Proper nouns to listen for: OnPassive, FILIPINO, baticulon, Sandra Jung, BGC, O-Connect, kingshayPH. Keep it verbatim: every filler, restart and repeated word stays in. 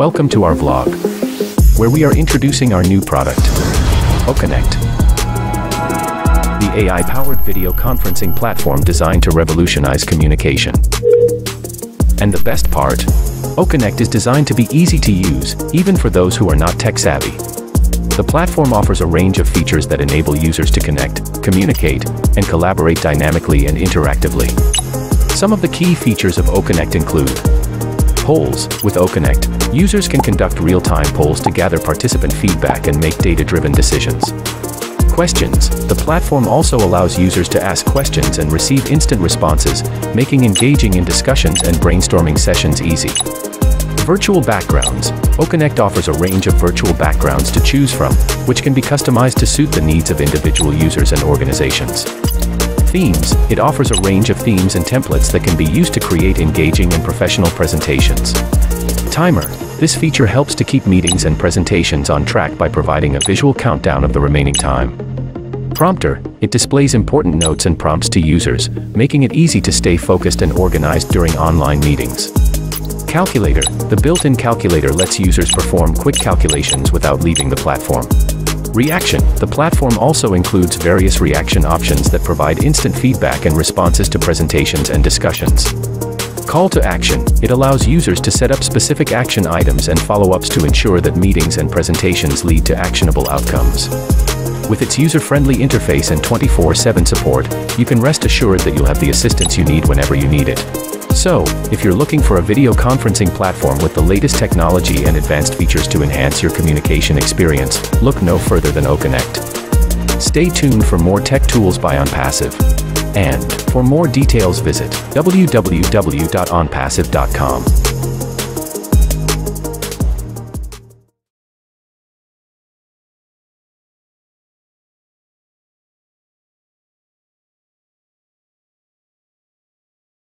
Welcome to our vlog, where we are introducing our new product, O-Connect, the A I-powered video conferencing platform designed to revolutionize communication. And the best part, O-Connect is designed to be easy to use, even for those who are not tech-savvy. The platform offers a range of features that enable users to connect, communicate, and collaborate dynamically and interactively. Some of the key features of O-Connect include polls. With O-Connect, users can conduct real-time polls to gather participant feedback and make data-driven decisions. Questions. The platform also allows users to ask questions and receive instant responses, making engaging in discussions and brainstorming sessions easy. Virtual backgrounds. O-Connect offers a range of virtual backgrounds to choose from, which can be customized to suit the needs of individual users and organizations. Themes. It offers a range of themes and templates that can be used to create engaging and professional presentations. Timer. This feature helps to keep meetings and presentations on track by providing a visual countdown of the remaining time. Prompter. It displays important notes and prompts to users, making it easy to stay focused and organized during online meetings. Calculator. The built-in calculator lets users perform quick calculations without leaving the platform. Reaction. The platform also includes various reaction options that provide instant feedback and responses to presentations and discussions. Call to action. It allows users to set up specific action items and follow-ups to ensure that meetings and presentations lead to actionable outcomes. With its user-friendly interface and twenty-four seven support, you can rest assured that you'll have the assistance you need whenever you need it. So, if you're looking for a video conferencing platform with the latest technology and advanced features to enhance your communication experience, look no further than O-Connect. Stay tuned for more tech tools by OnPassive. And, for more details, visit w w w dot onpassive dot com.